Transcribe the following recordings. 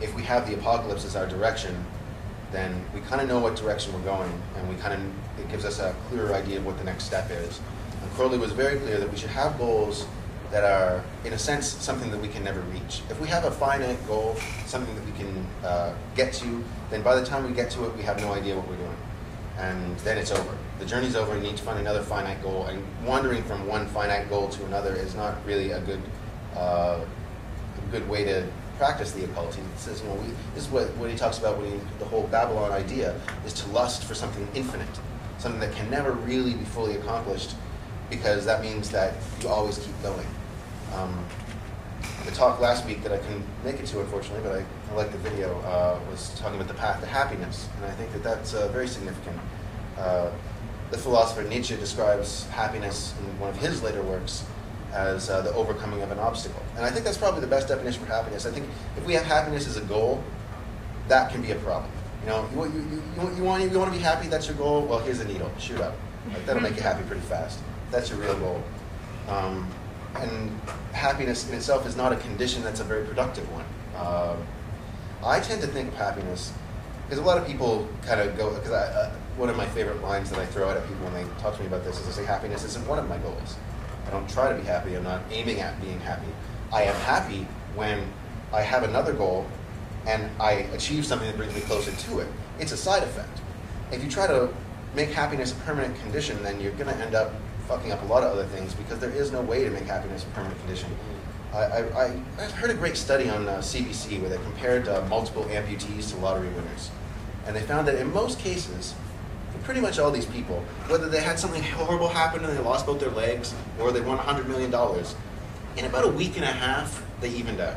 if we have the apocalypse as our direction, then we kind of know what direction we're going, and we kind of, it gives us a clearer idea of what the next step is. And Crowley was very clear that we should have goals that are, in a sense, something that we can never reach. If we have a finite goal, something that we can get to, then by the time we get to it, we have no idea what we're doing. And then it's over. The journey's over, and you need to find another finite goal. And wandering from one finite goal to another is not really a good way to practice the occult. He says, you know, this is what he talks about when he, the whole Babylon idea is to lust for something infinite, something that can never really be fully accomplished, because that means that you always keep going. The talk last week that I couldn't make it to, unfortunately, but I liked the video, was talking about the path to happiness, and I think that that's very significant. The philosopher Nietzsche describes happiness in one of his later works as the overcoming of an obstacle. And I think that's probably the best definition for happiness. I think if we have happiness as a goal, that can be a problem. You know, you want to be happy, that's your goal? Well, here's a needle, shoot up. Like, that'll make you happy pretty fast. That's your real goal. And happiness in itself is not a condition that's a very productive one. I tend to think of happiness, because a lot of people kind of go, because one of my favorite lines that I throw out at people when they talk to me about this is they say, happiness isn't one of my goals. I don't try to be happy, I'm not aiming at being happy. I am happy when I have another goal and I achieve something that brings me closer to it. It's a side effect. If you try to make happiness a permanent condition, then you're going to end up fucking up a lot of other things, because there is no way to make happiness a permanent condition. I heard a great study on CBC where they compared multiple amputees to lottery winners. And they found that in most cases, for pretty much all these people, whether they had something horrible happen and they lost both their legs, or they won $100 million, in about a week and a half, they evened out.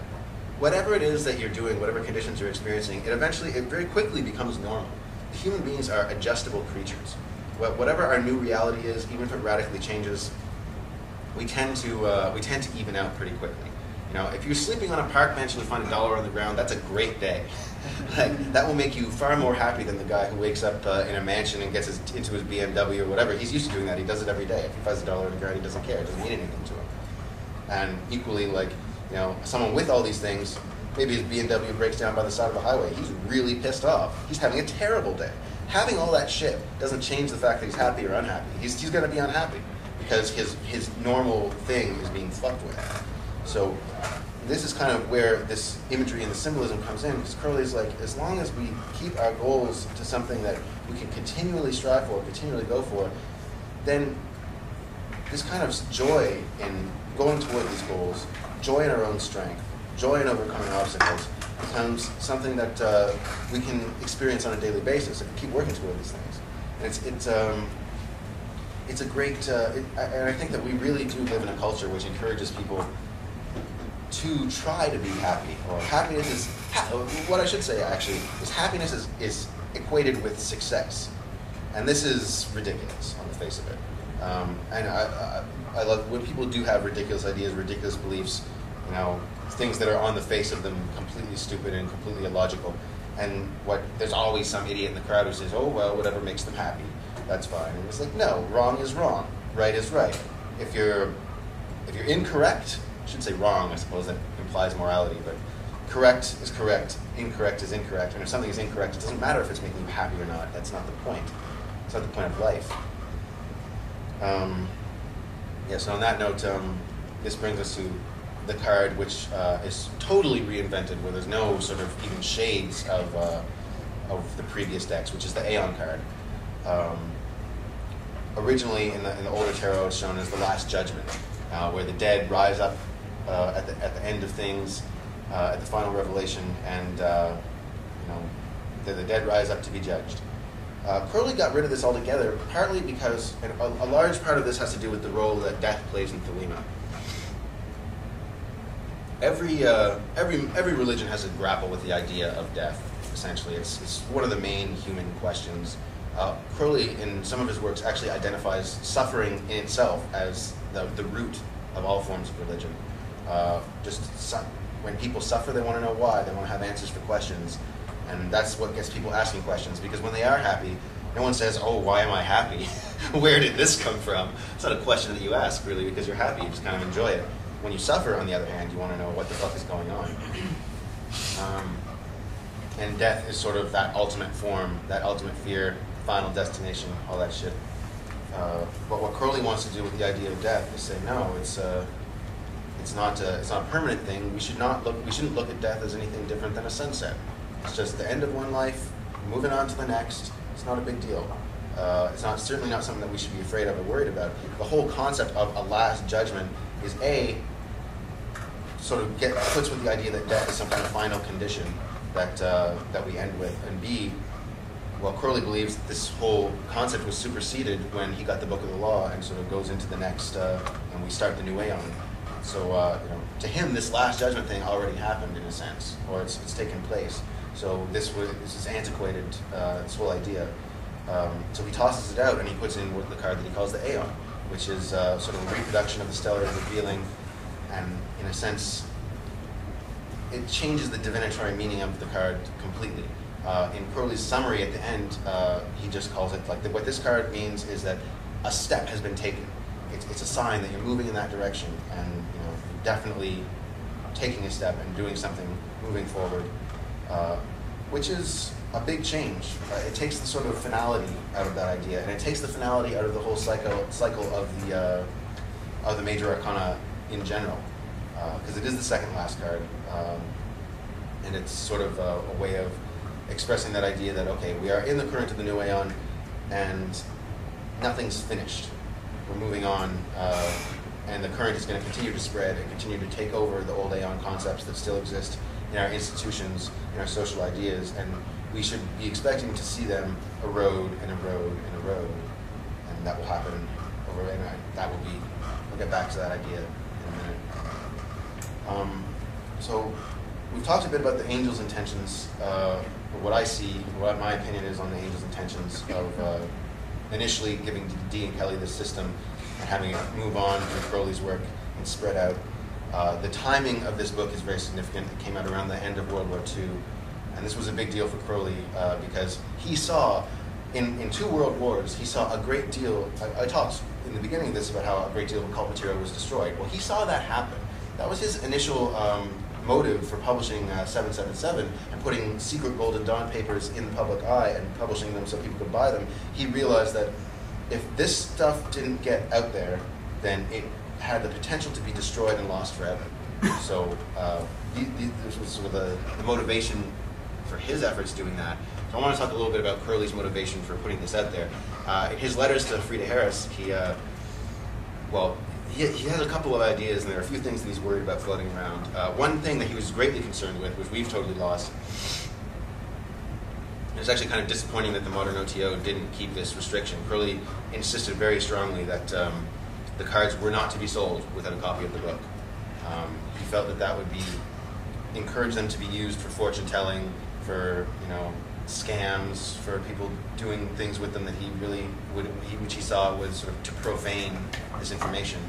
Whatever it is that you're doing, whatever conditions you're experiencing, it very quickly becomes normal. Human beings are adjustable creatures. Whatever our new reality is, even if it radically changes, we tend to even out pretty quickly. You know, if you're sleeping on a park bench and you find $1 on the ground, that's a great day. Like, that will make you far more happy than the guy who wakes up in a mansion and gets into his BMW or whatever. He's used to doing that. He does it every day. If he finds $1 on the ground, he doesn't care. It doesn't mean anything to him. And equally, like, you know, someone with all these things, maybe his BMW breaks down by the side of the highway. He's really pissed off. He's having a terrible day. Having all that shit doesn't change the fact that he's happy or unhappy. He's going to be unhappy because his normal thing is being fucked with. So this is kind of where this imagery and the symbolism comes in, because Crowley's like, as long as we keep our goals to something that we can continually strive for, continually go for, then this kind of joy in going toward these goals, joy in our own strength, joy in overcoming obstacles, becomes something that we can experience on a daily basis if we keep working toward these things. And it's a great, and I think that we really do live in a culture which encourages people to try to be happy. Or happiness is, what I should say actually, is happiness is equated with success. And this is ridiculous on the face of it. And I love when people do have ridiculous ideas, ridiculous beliefs, you know, things that are on the face of them completely stupid and completely illogical, and there's always some idiot in the crowd who says, oh, well, whatever makes them happy, that's fine. And it's like, no, wrong is wrong, right is right. If you're incorrect, I should say wrong, I suppose that implies morality, but correct is correct, incorrect is incorrect, and if something is incorrect, it doesn't matter if it's making you happy or not. That's not the point. It's not the point of life. Yeah, so on that note, this brings us to the card, which is totally reinvented, where there's no sort of even shades of the previous decks, which is the Aeon card. Originally, in the older tarot, it's shown as the Last Judgment, where the dead rise up at the end of things, at the final revelation, and you know, the dead rise up to be judged. Crowley got rid of this altogether, partly because a large part of this has to do with the role that death plays in Thelema. Every religion has to grapple with the idea of death, essentially. It's one of the main human questions. Crowley, in some of his works, actually identifies suffering in itself as the root of all forms of religion. When people suffer, they want to know why. They want to have answers for questions. And that's what gets people asking questions, because when they are happy, no one says, oh, why am I happy? Where did this come from? It's not a question that you ask, really, because you're happy. You just kind of enjoy it. When you suffer, on the other hand, you want to know what the fuck is going on. And death is sort of that ultimate form, that ultimate fear, final destination, all that shit. But what Crowley wants to do with the idea of death is say, no, it's not a permanent thing. We shouldn't look at death as anything different than a sunset. It's just the end of one life, moving on to the next. It's not a big deal. It's not certainly not something that we should be afraid of or worried about. The whole concept of a last judgment is sort of puts with the idea that death is some kind of final condition that we end with, and B, well, Crowley believes this whole concept was superseded when he got the Book of the Law and sort of goes into the next, and we start the new Aeon. So you know, to him, this last judgment thing already happened in a sense, or it's taken place. So this is antiquated, this whole idea. So he tosses it out and he puts in the card that he calls the Aeon, which is sort of a reproduction of the stellar revealing, and in a sense, it changes the divinatory meaning of the card completely. In Crowley's summary at the end, he just calls it, like, what this card means is that a step has been taken. It's a sign that you're moving in that direction, and you know, you're definitely taking a step and doing something, moving forward, which is a big change. It takes the sort of finality out of that idea, and it takes the finality out of the whole cycle of the Major Arcana in general, because it is the second last card, and it's sort of a way of expressing that idea that, okay, we are in the current of the new Aeon, and nothing's finished. We're moving on, and the current is going to continue to spread and continue to take over the old Aeon concepts that still exist in our institutions, in our social ideas, and we should be expecting to see them erode and erode and erode, and that will happen over, and we'll get back to that idea in a minute. So we've talked a bit about the angel's intentions, what my opinion is on the angel's intentions of initially giving Dee and Kelly this system and having it move on to Crowley's work and spread out. The timing of this book is very significant. It came out around the end of World War II, and this was a big deal for Crowley because he saw, in two world wars, he saw a great deal. I talked in the beginning of this about how a great deal of occult material was destroyed. Well, he saw that happen. That was his initial motive for publishing 777 and putting secret Golden Dawn papers in the public eye and publishing them so people could buy them. He realized that if this stuff didn't get out there, then it had the potential to be destroyed and lost forever. So this was sort of the motivation for his efforts doing that. So I want to talk a little bit about Crowley's motivation for putting this out there. In his letters to Frieda Harris, he has a couple of ideas, and there are a few things that he's worried about floating around. One thing that he was greatly concerned with, which we've totally lost, and it's actually kind of disappointing that the modern OTO didn't keep this restriction. Crowley insisted very strongly that the cards were not to be sold without a copy of the book. He felt that would encourage them to be used for fortune-telling, for, you know, scams, for people doing things with them that which he saw was sort of to profane this information.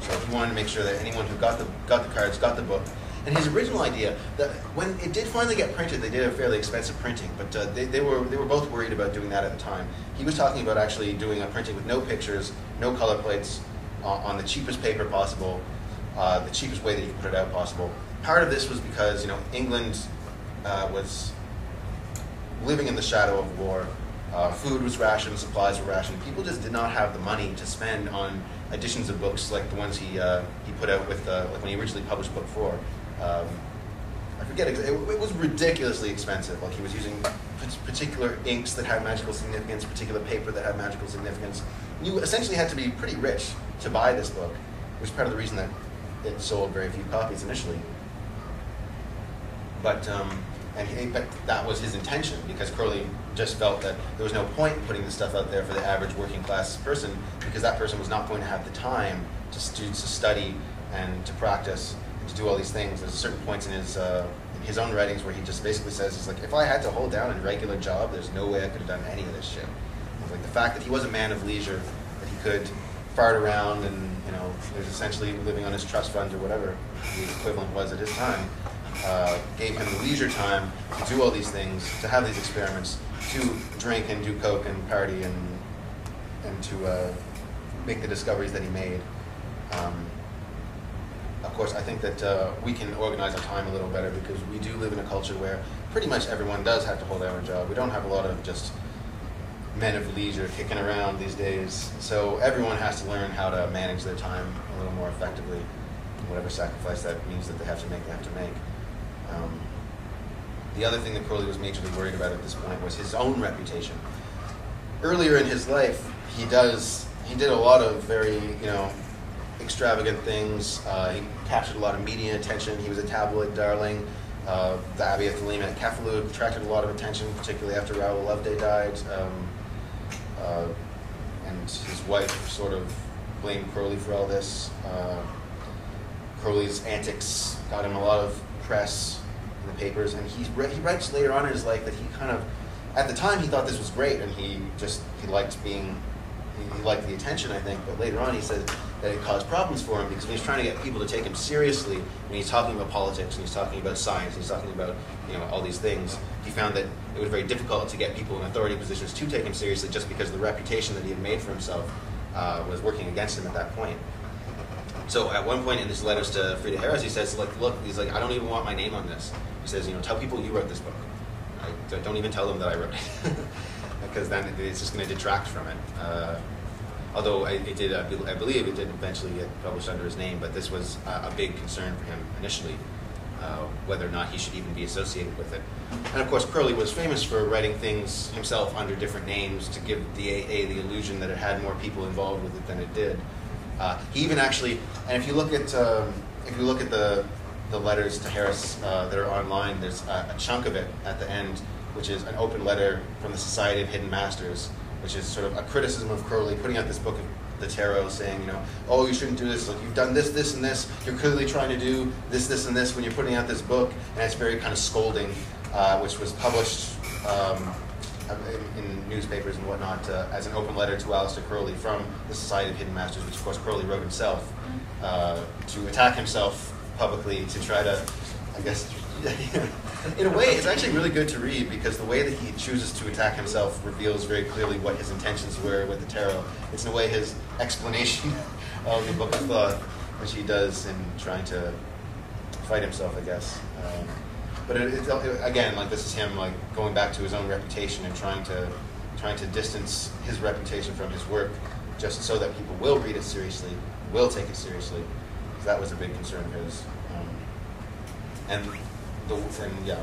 So he wanted to make sure that anyone who got the cards got the book. And his original idea, that when it did finally get printed, they did a fairly expensive printing, but they were both worried about doing that at the time. He was talking about actually doing a printing with no pictures, no color plates, on the cheapest paper possible, the cheapest way that you could put it out possible. Part of this was because, you know, England was living in the shadow of war. Food was rationed, supplies were rationed. People just did not have the money to spend on editions of books like the ones he put out with, like when he originally published Book Four. I forget, it was ridiculously expensive. Like, he was using particular inks that had magical significance, particular paper that had magical significance. You essentially had to be pretty rich to buy this book, which is part of the reason that it sold very few copies initially. But but that was his intention, because Crowley just felt that there was no point in putting this stuff out there for the average working class person, because that person was not going to have the time to study and to practice and to do all these things. There's certain points in his own writings where he just basically says, it's like, if I had to hold down a regular job, there's no way I could have done any of this shit. Like, the fact that he was a man of leisure, that he could fart around and, you know, was essentially living on his trust fund or whatever the equivalent was at his time, gave him the leisure time to do all these things, to have these experiments, to drink and do coke and party and to make the discoveries that he made. Of course, I think that we can organize our time a little better because we do live in a culture where pretty much everyone does have to hold down a job. We don't have a lot of just men of leisure kicking around these days. So everyone has to learn how to manage their time a little more effectively, whatever sacrifice that means that they have to make, The other thing that Crowley was majorly worried about at this point was his own reputation. Earlier in his life, he did a lot of very, extravagant things. He captured a lot of media attention. He was a tabloid darling. The Abbey of Thelema at Kefalu attracted a lot of attention, particularly after Raoul Loveday died. And his wife sort of blamed Crowley for all this. Crowley's antics got him a lot of press in the papers, and he writes later on in his life that he kind of, at the time he thought this was great, and he liked the attention, I think, but later on he said that it caused problems for him because when he's trying to get people to take him seriously, when he's talking about politics, and he's talking about science, and he's talking about, all these things, he found that it was very difficult to get people in authority positions to take him seriously just because of the reputation that he had made for himself was working against him at that point. So at one point in his letters to Frieda Harris, he says, look, he's like, I don't even want my name on this. He says, tell people you wrote this book. Right? Don't even tell them that I wrote it. Because then it's just going to detract from it. Although it did, I believe it did eventually get published under his name, but this was a big concern for him initially, whether or not he should even be associated with it. And of course, Crowley was famous for writing things himself under different names to give the AA the illusion that it had more people involved with it than it did. He even actually, and if you look at the letters to Harris that are online, there's a chunk of it at the end, which is an open letter from the Society of Hidden Masters, which is sort of a criticism of Crowley putting out this book of the Tarot, saying, oh, you shouldn't do this. Like, you've done this, this, and this. You're clearly trying to do this, this, and this when you're putting out this book, and it's very kind of scolding, which was published in newspapers and whatnot as an open letter to Aleister Crowley from the Society of Hidden Masters, which of course Crowley wrote himself to attack himself publicly to try to, I guess, in a way it's actually really good to read because the way that he chooses to attack himself reveals very clearly what his intentions were with the tarot. It's in a way his explanation of the Book of Thoth, which he does in trying to fight himself, I guess. But again, like this is him, like going back to his own reputation and trying to distance his reputation from his work, just so that people will read it seriously, will take it seriously, because that was a big concern of his. And yeah.